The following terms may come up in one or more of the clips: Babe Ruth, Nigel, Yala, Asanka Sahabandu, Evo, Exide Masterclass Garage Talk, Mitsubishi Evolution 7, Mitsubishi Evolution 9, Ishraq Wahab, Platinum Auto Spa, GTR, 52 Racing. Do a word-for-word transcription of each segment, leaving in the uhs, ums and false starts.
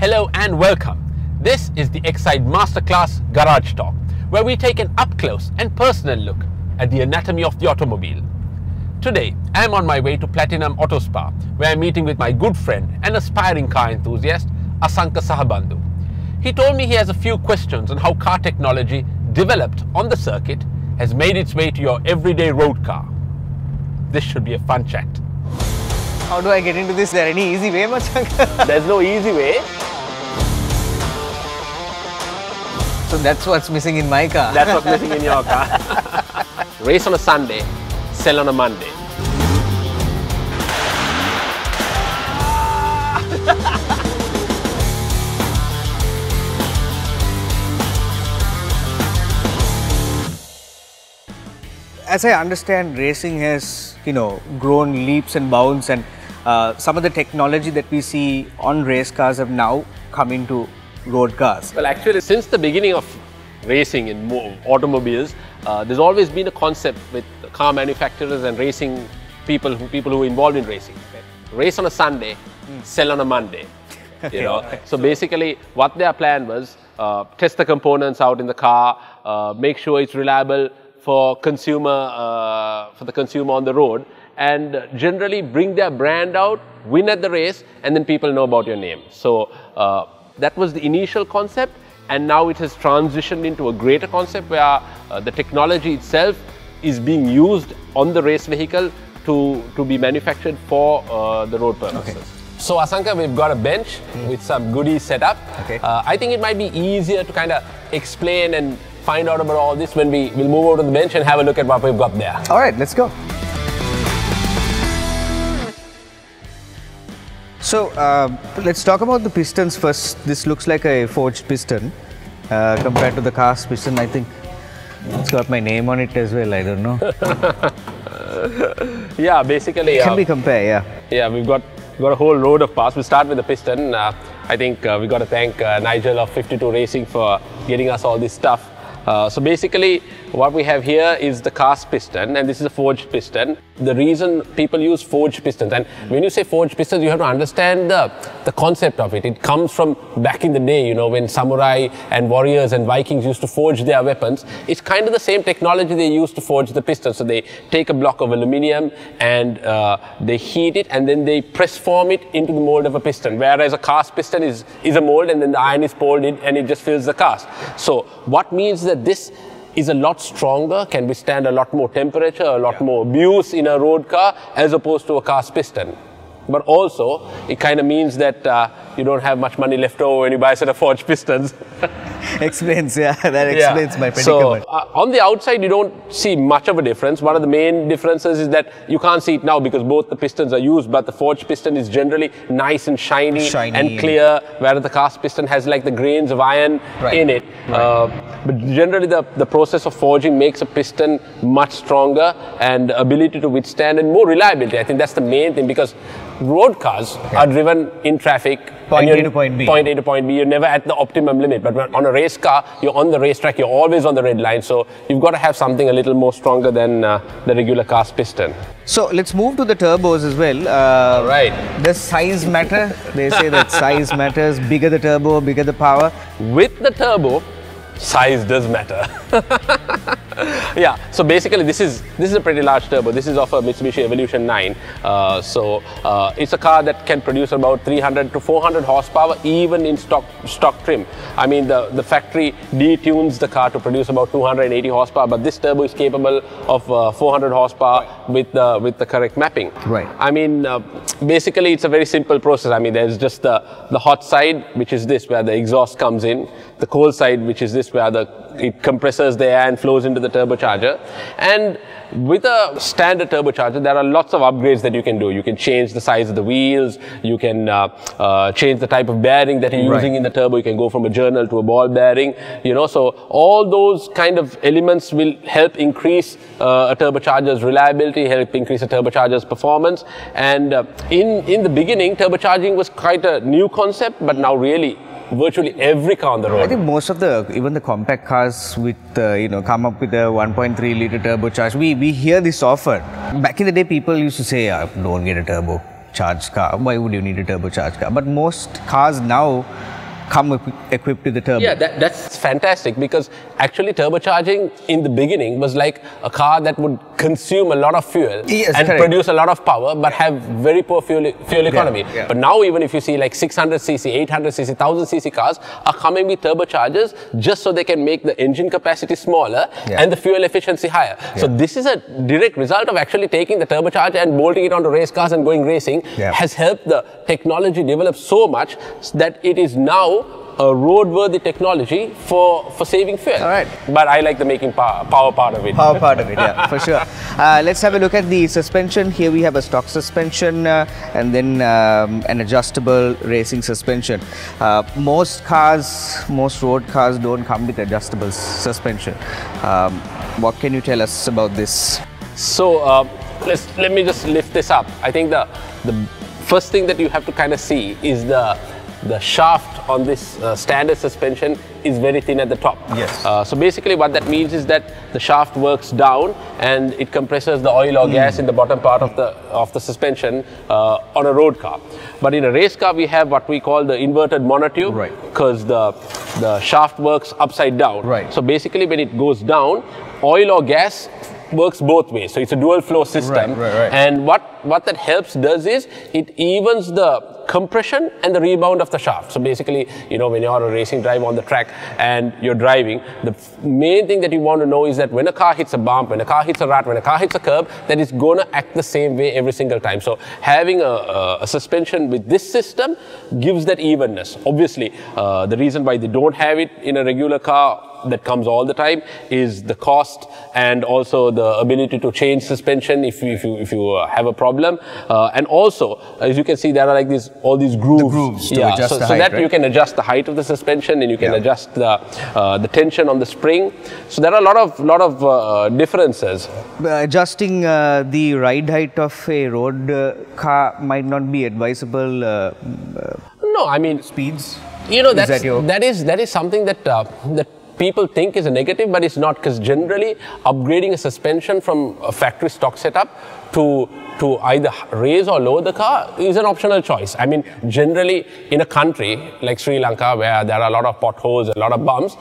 Hello and welcome. This is the Exide Masterclass Garage Talk, where we take an up-close and personal look at the anatomy of the automobile. Today, I am on my way to Platinum Auto Spa, where I am meeting with my good friend and aspiring car enthusiast, Asanka Sahabandu. He told me he has a few questions on how car technology developed on the circuit has made its way to your everyday road car. This should be a fun chat. How do I get into this? Is there any easy way, Asanka? There's no easy way. So that's what's missing in my car. That's what's missing in your car. Race on a Sunday, sell on a Monday. As I understand, racing has, you know, grown leaps and bounds, and uh, some of the technology that we see on race cars have now come into road cars. Well, actually, since the beginning of racing in automobiles, uh, there's always been a concept with car manufacturers and racing people, who, people who are involved in racing. Race on a Sunday, mm. sell on a Monday. You know, right. So basically, what their plan was: uh, test the components out in the car, uh, make sure it's reliable for consumer, uh, for the consumer on the road, and generally bring their brand out, win at the race, and then people know about your name. So. Uh, That was the initial concept, and now it has transitioned into a greater concept where uh, the technology itself is being used on the race vehicle to, to be manufactured for uh, the road purposes. Okay. So Asanka, we've got a bench mm. with some goodies set up. Okay. Uh, I think it might be easier to kind of explain and find out about all this when we will move over to the bench and have a look at what we've got there. All right, let's go. So uh, let's talk about the pistons first. This looks like a forged piston uh, compared to the cast piston. I think it's got my name on it as well. I don't know. Yeah, basically. Can uh, we compare? Yeah. Yeah, we've got got a whole load of parts. We start with the piston. Uh, I think uh, we got to thank uh, Nigel of fifty-two Racing for getting us all this stuff. Uh, so basically, what we have here is the cast piston, and this is a forged piston. The reason people use forged pistons, and when you say forged pistons, you have to understand the, the concept of it. It comes from back in the day, you know, when samurai and warriors and Vikings used to forge their weapons. It's kind of the same technology they used to forge the piston. So they take a block of aluminium and uh, they heat it, and then they press form it into the mold of a piston. Whereas a cast piston is, is a mold, and then the iron is poured in and it just fills the cast. So what means that this is a lot stronger, can withstand a lot more temperature, a lot yeah. more abuse in a road car as opposed to a cast piston. But also, it kind of means that uh, you don't have much money left over when you buy a set of forged pistons. Explains, yeah, that explains yeah. my predicament. So, uh, on the outside, you don't see much of a difference. One of the main differences is that you can't see it now because both the pistons are used, but the forged piston is generally nice and shiny, shiny and clear, whereas the cast piston has like the grains of iron right. in it. Right. Uh, but generally, the, the process of forging makes a piston much stronger and ability to withstand and more reliability. I think that's the main thing, because road cars okay. are driven in traffic. Point A to point B. Point A to point B. You're never at the optimum limit. But on a race car, you're on the racetrack. You're always on the red line. So you've got to have something a little more stronger than uh, the regular car's piston. So let's move to the turbos as well. Uh, right. Does size matter? They say that size matters. Bigger the turbo, bigger the power. With the turbo, size does matter. Yeah, so basically this is this is a pretty large turbo. This is of a Mitsubishi Evolution nine. Uh, so uh, it's a car that can produce about three hundred to four hundred horsepower even in stock stock trim. I mean, the, the factory detunes the car to produce about two hundred eighty horsepower, but this turbo is capable of uh, four hundred horsepower right. with, the, with the correct mapping. Right. I mean, uh, basically it's a very simple process. I mean, there's just the, the hot side, which is this, where the exhaust comes in, the cold side, which is this, where the, it compresses the air and flows into the turbocharger. And with a standard turbocharger, there are lots of upgrades that you can do. You can change the size of the wheels, you can uh, uh, change the type of bearing that you're right. using in the turbo. You can go from a journal to a ball bearing, you know. So all those kind of elements will help increase uh, a turbocharger's reliability, help increase a turbocharger's performance. And uh, in, in the beginning, turbocharging was quite a new concept, but now really virtually every car on the road. I think most of the, even the compact cars with, uh, you know, come up with a one point three litre turbocharge. We, we hear this often. Back in the day, people used to say, oh, don't get a turbocharged car. Why would you need a turbocharged car? But most cars now come equipped with the turbo. Yeah, that, that's fantastic, because actually turbocharging in the beginning was like a car that would consume a lot of fuel yes, and correct. produce a lot of power but have very poor fuel, fuel economy. Yeah, yeah. But now even if you see like six hundred c c, eight hundred c c, one thousand c c cars are coming with turbochargers just so they can make the engine capacity smaller yeah. and the fuel efficiency higher. Yeah. So this is a direct result of actually taking the turbocharger and bolting it onto race cars and going racing yeah. has helped the technology develop so much that it is now a roadworthy technology for, for saving fuel. All right. But I like the making power, power part of it. Power part of it, yeah, for sure. Uh, let's have a look at the suspension. Here we have a stock suspension uh, and then um, an adjustable racing suspension. Uh, most cars, most road cars don't come with adjustable suspension. Um, what can you tell us about this? So, uh, let's, let me just lift this up. I think the, the first thing that you have to kind of see is the The shaft on this uh, standard suspension is very thin at the top. Yes. Uh, so basically what that means is that the shaft works down and it compresses the oil or mm. gas in the bottom part of the of the suspension uh, on a road car. But in a race car we have what we call the inverted monotube, right? Because the the shaft works upside down. Right. So basically when it goes down, oil or gas works both ways. So it's a dual flow system. Right, right, right. And what what that helps does is it evens the compression and the rebound of the shaft. So basically, you know, when you're on a racing drive on the track and you're driving, the main thing that you want to know is that when a car hits a bump, when a car hits a rut, when a car hits a curb, that it's going to act the same way every single time. So having a, a, a suspension with this system gives that evenness. Obviously, uh, the reason why they don't have it in a regular car that comes all the time is the cost and also the ability to change suspension if you, if you, if you uh, have a problem. Uh, and also, as you can see, there are like these all these grooves, the grooves to yeah. adjust so, the so height, that right? you can adjust the height of the suspension, and you can yeah. adjust the uh, the tension on the spring. So there are a lot of lot of uh, differences. Uh, adjusting uh, the ride height of a road uh, car might not be advisable. Uh, no, I mean speeds. You know, that's, is that, your... that is that is something that uh, that. people think is a negative, but it's not, because generally upgrading a suspension from a factory stock setup to to either raise or lower the car is an optional choice. I mean, generally in a country like Sri Lanka where there are a lot of potholes, a lot of bumps,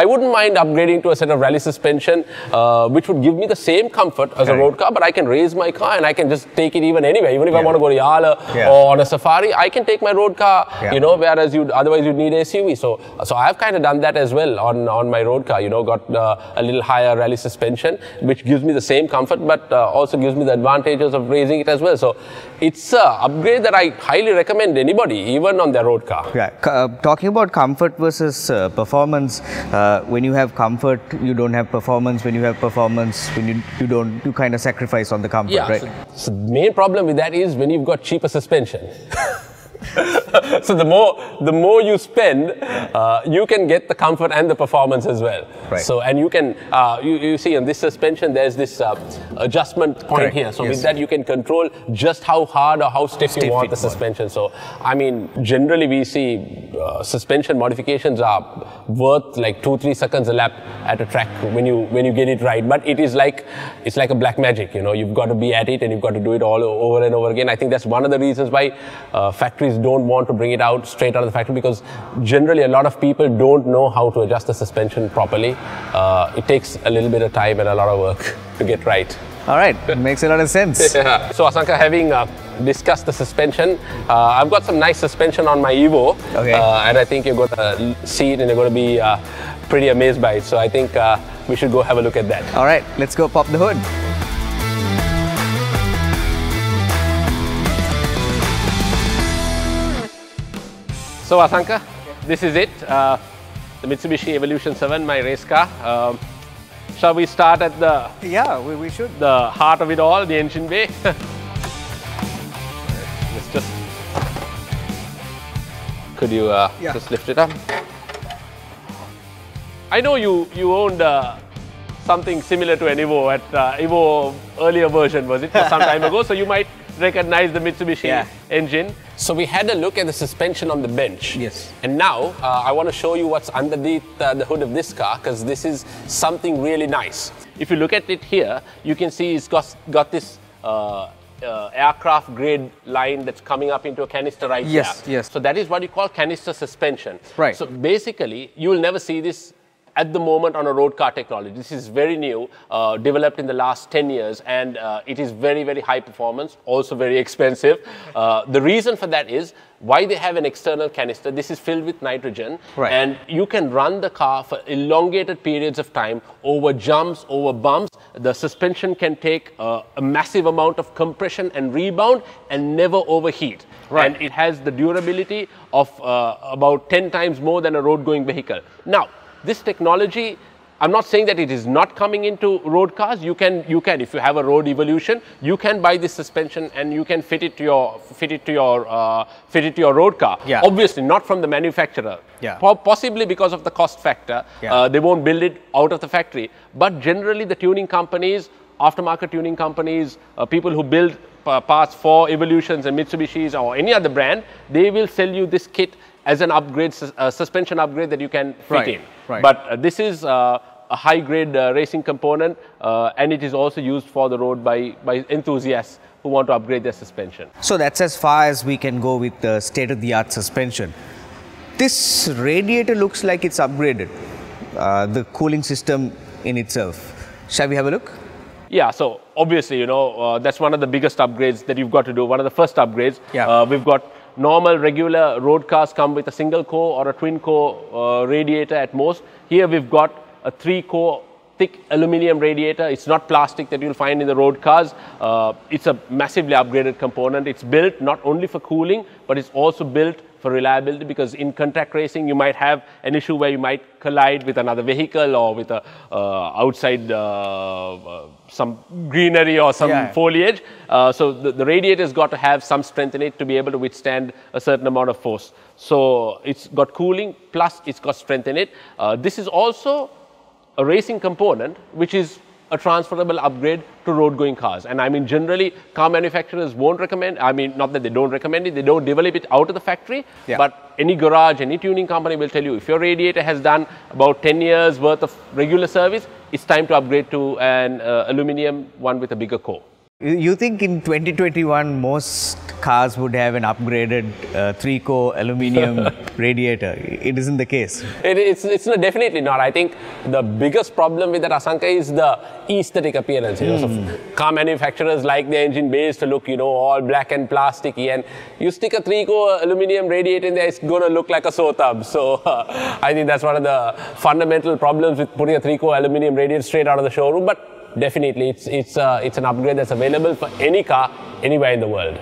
I wouldn't mind upgrading to a set of rally suspension, uh, which would give me the same comfort as okay. a road car, but I can raise my car and I can just take it even anywhere. Even if yeah. I want to go to Yala yeah. or on a safari, I can take my road car, yeah. you know, whereas you'd, otherwise you'd need a S U V. So, so I've kind of done that as well on, on my road car, you know, got uh, a little higher rally suspension, which gives me the same comfort, but uh, also gives me the advantages of raising it as well. So it's an upgrade that I highly recommend anybody, even on their road car. Yeah. Uh, talking about comfort versus uh, performance, uh, Uh, when you have comfort, you don't have performance. When you have performance, when you, you don't, you kind of sacrifice on the comfort, yeah, right? So, so the main problem with that is when you've got cheaper suspension. So the more the more you spend, uh, you can get the comfort and the performance as well. Right. So and you can uh, you you see on this suspension there's this uh, adjustment point Correct. here. So yes. with that you can control just how hard or how stiff, stiff you want the suspension. Point. So I mean generally we see uh, suspension modifications are worth like two three seconds a lap at a track when you when you get it right. But it is like it's like a black magic. You know, you've got to be at it and you've got to do it all over and over again. I think that's one of the reasons why uh, factories don't want to bring it out straight out of the factory, because generally a lot of people don't know how to adjust the suspension properly. Uh, it takes a little bit of time and a lot of work to get right. All right, that makes a lot of sense. Yeah. So Asanka, having uh, discussed the suspension, uh, I've got some nice suspension on my Evo, okay. uh, and I think you're going to see it and you're going to be uh, pretty amazed by it. So I think uh, we should go have a look at that. All right, let's go pop the hood. So Asanka, this is it, uh, the Mitsubishi Evolution seven, my race car. Um, shall we start at the... Yeah, we, we should. The heart of it all, the engine bay. Let's just... Could you uh, yeah. just lift it up? I know you, you owned uh, something similar to an Evo at uh, Evo earlier version, was it? For some time ago, so you might recognize the Mitsubishi yeah. engine. So we had a look at the suspension on the bench. Yes. And now uh, I want to show you what's underneath uh, the hood of this car, because this is something really nice. If you look at it here, you can see it's got, got this uh, uh, aircraft grade line that's coming up into a canister right now. Yes, there. yes. So that is what you call canister suspension. Right. So basically, you will never see this at the moment on a road car technology. This is very new, uh, developed in the last ten years, and uh, it is very, very high performance, also very expensive. Uh, the reason for that is why they have an external canister. This is filled with nitrogen, right. and you can run the car for elongated periods of time over jumps, over bumps. The suspension can take uh, a massive amount of compression and rebound and never overheat. Right. And it has the durability of uh, about ten times more than a road-going vehicle. Now, this technology, I'm not saying that it is not coming into road cars. You can, you can, if you have a Road Evolution, you can buy this suspension and you can fit it to your, fit it to your, uh, fit it to your road car. Yeah. Obviously, not from the manufacturer. Yeah. Po possibly because of the cost factor, yeah. uh, they won't build it out of the factory. But generally, the tuning companies, aftermarket tuning companies, uh, people who build uh, parts for Evolutions and Mitsubishis or any other brand, they will sell you this kit as an upgrade, uh, suspension upgrade that you can fit right, in. Right. But uh, this is uh, a high-grade uh, racing component, uh, and it is also used for the road by, by enthusiasts who want to upgrade their suspension. So that's as far as we can go with the state-of-the-art suspension. This radiator looks like it's upgraded, uh, the cooling system in itself. Shall we have a look? Yeah, so obviously, you know, uh, that's one of the biggest upgrades that you've got to do, one of the first upgrades. Yeah. Uh, we've got normal, regular road cars come with a single core or a twin core uh, radiator at most. Here we've got a three core thick aluminium radiator. It's not plastic that you'll find in the road cars. Uh, it's a massively upgraded component. It's built not only for cooling, but it's also built for reliability, because in contact racing you might have an issue where you might collide with another vehicle or with a uh, outside uh, uh, some greenery or some yeah. foliage. Uh, so the, the radiator's got to have some strength in it to be able to withstand a certain amount of force. So it's got cooling plus it's got strength in it. Uh, this is also a racing component which is a transferable upgrade to road-going cars. And I mean, generally, car manufacturers won't recommend, I mean, not that they don't recommend it, they don't develop it out of the factory, yeah. but any garage, any tuning company will tell you, if your radiator has done about ten years worth of regular service, it's time to upgrade to an uh, aluminum one with a bigger core. You think in twenty twenty-one, most cars would have an upgraded uh, three-core aluminium radiator. It isn't the case. It, it's it's not, definitely not. I think the biggest problem with that, Asanka, is the aesthetic appearance. You know? mm. So car manufacturers like the engine bays to look, you know, all black and plasticky. And you stick a three-core aluminium radiator in there, it's going to look like a sore thumb. So uh, I think that's one of the fundamental problems with putting a three-core aluminium radiator straight out of the showroom. But definitely, it's, it's, uh, it's an upgrade that's available for any car, anywhere in the world.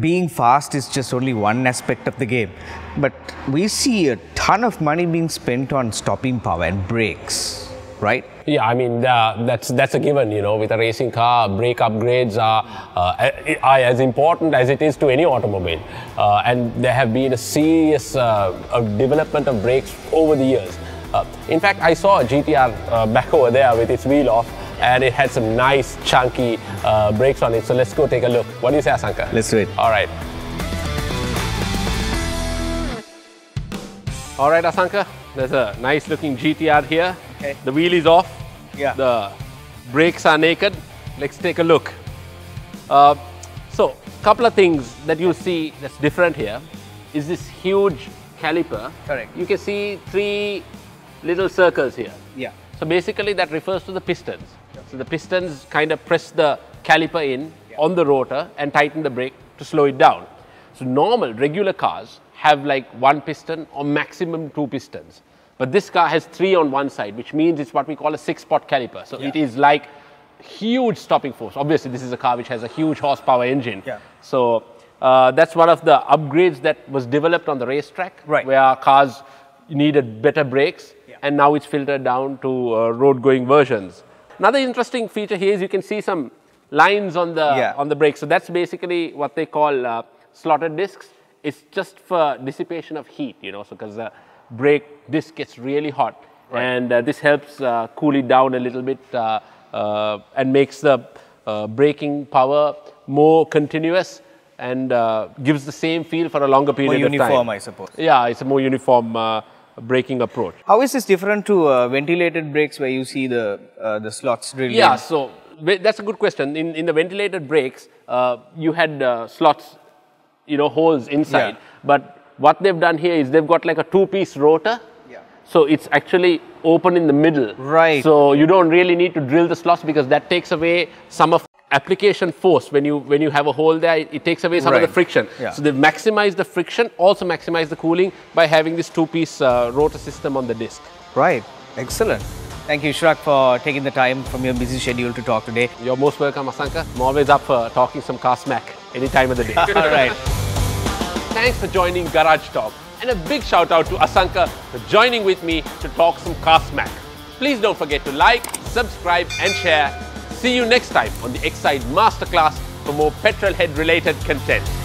Being fast is just only one aspect of the game, but we see a ton of money being spent on stopping power and brakes, right? Yeah, I mean, uh, that's, that's a given, you know, with a racing car, brake upgrades are, uh, are as important as it is to any automobile. Uh, and there have been a serious uh, of development of brakes over the years. Uh, in fact, I saw a G T R uh, back over there with its wheel off, and it had some nice chunky uh, brakes on it. So let's go take a look. What do you say, Asanka? Let's do it. All right. All right, Asanka. There's a nice looking G T R here. Okay. The wheel is off. Yeah. The brakes are naked. Let's take a look. Uh, so a couple of things that you'll see that's different here is this huge caliper. Correct. You can see three little circles here. Yeah. So basically that refers to the pistons. So the pistons kind of press the caliper in yeah. on the rotor and tighten the brake to slow it down. So normal, regular cars have like one piston or maximum two pistons. But this car has three on one side, which means it's what we call a six-pot caliper. So yeah. it is like huge stopping force. Obviously, this is a car which has a huge horsepower engine. Yeah. So uh, that's one of the upgrades that was developed on the racetrack, right. where cars needed better brakes. Yeah. And now it's filtered down to uh, road-going versions. Another interesting feature here is you can see some lines on the yeah. on the brake. So that's basically what they call uh, slotted discs. It's just for dissipation of heat, you know, so because the brake disc gets really hot, right. and uh, this helps uh, cool it down a little bit uh, uh, and makes the uh, braking power more continuous and uh, gives the same feel for a longer period more of uniform, time. Uniform, I suppose. Yeah, it's a more uniform Uh, braking approach. How is this different to uh, ventilated brakes where you see the uh, the slots drilled? Yeah, in? so that's a good question. In, in the ventilated brakes, uh, you had uh, slots, you know, holes inside. Yeah. But what they've done here is they've got like a two-piece rotor. Yeah. So it's actually open in the middle. Right. So you don't really need to drill the slots because that takes away some of application force. When you when you have a hole there, it, it takes away some right. of the friction. Yeah. So they've maximized the friction, also maximized the cooling by having this two-piece uh, rotor system on the disc. Right. Excellent. Thank you, Ishraq, for taking the time from your busy schedule to talk today. You're most welcome, Asanka. I'm always up for talking some car smack any time of the day. All right. Thanks for joining Garage Talk. And a big shout out to Asanka for joining with me to talk some car smack. Please don't forget to like, subscribe and share. See you next time on the Exide Masterclass for more petrol head related content.